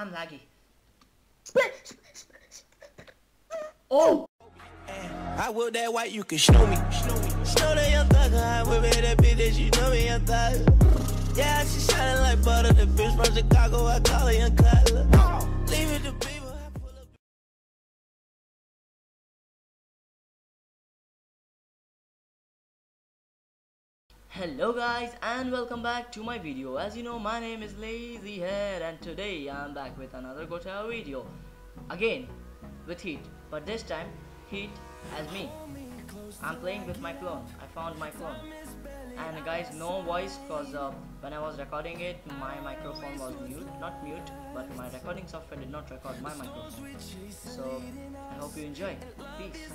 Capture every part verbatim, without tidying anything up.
I'm laggy. Oh! I will that white, you can snow me. Snow that young thugger, I will be that bitch that you know me, young thugger. Yeah, she shining like butter, the bitch from Chicago, I call her young cuddler. Leave it to people. Hello guys and welcome back to my video. As you know, my name is LazyHead and today I'm back with another Gotcha video. Again with Heat, but this time Heat as me. I'm playing with my clone. I found my clone. And guys, no voice because uh, when I was recording it, my microphone was mute. Not mute, but my recording software did not record my microphone. So I hope you enjoy. Peace.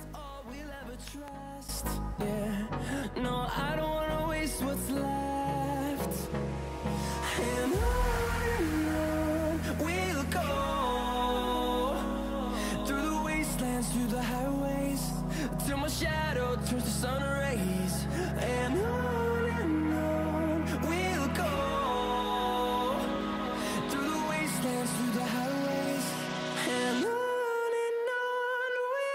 Yeah. No, I don't wanna waste what's left. And on and on we'll go through the wastelands, through the highways, till my shadow turns to sun rays. And on and on we'll go through the wastelands, through the highways. And through the highways,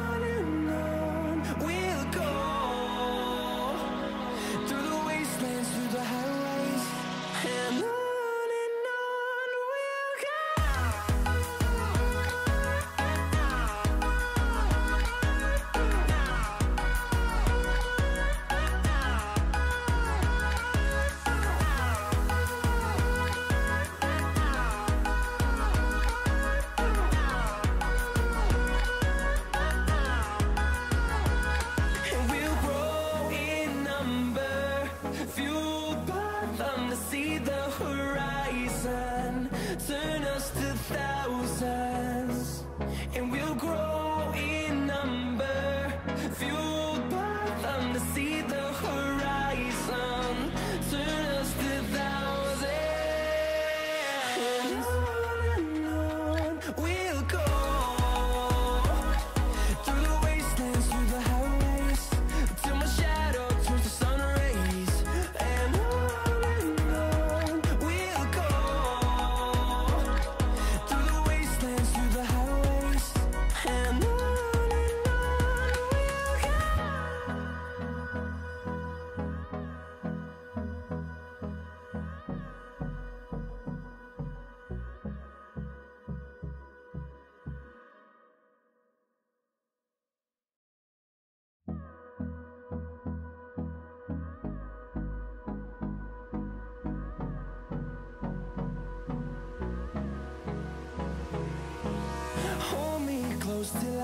till my shadow turns to sun rays. And on and on we'll go through the wastelands, through the highways. And on turn us to thousands, and we'll grow in number, fueled by them to see the horizon. Turn us to thousands, and on and on we'll go through the wastelands, through the highways, till my shadow turns to sun rays. And on and on we'll go till I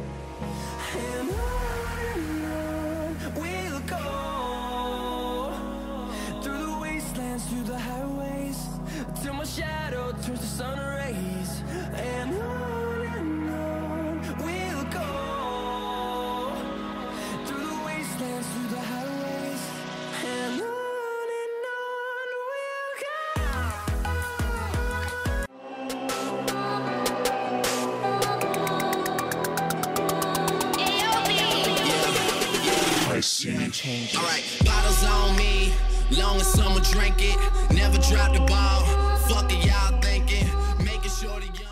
And on and on we'll go through the wastelands, through the highways, till my shadow turns to sun rays. And on and on we'll go through the wastelands, through the highways. And on and on we'll go. I see. Alright, bottles on me, long as someone drink it, never drop the ball. Fuck it, y'all thinking, making sure the young.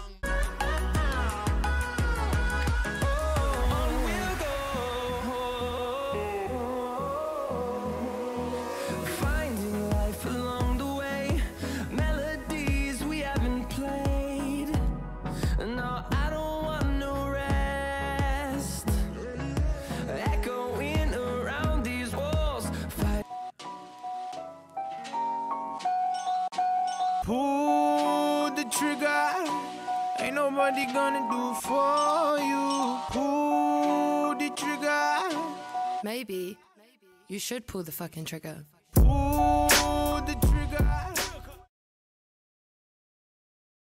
Pull the trigger, ain't nobody gonna do for you. Pull the trigger. Maybe you should pull the fucking trigger. Pull the trigger.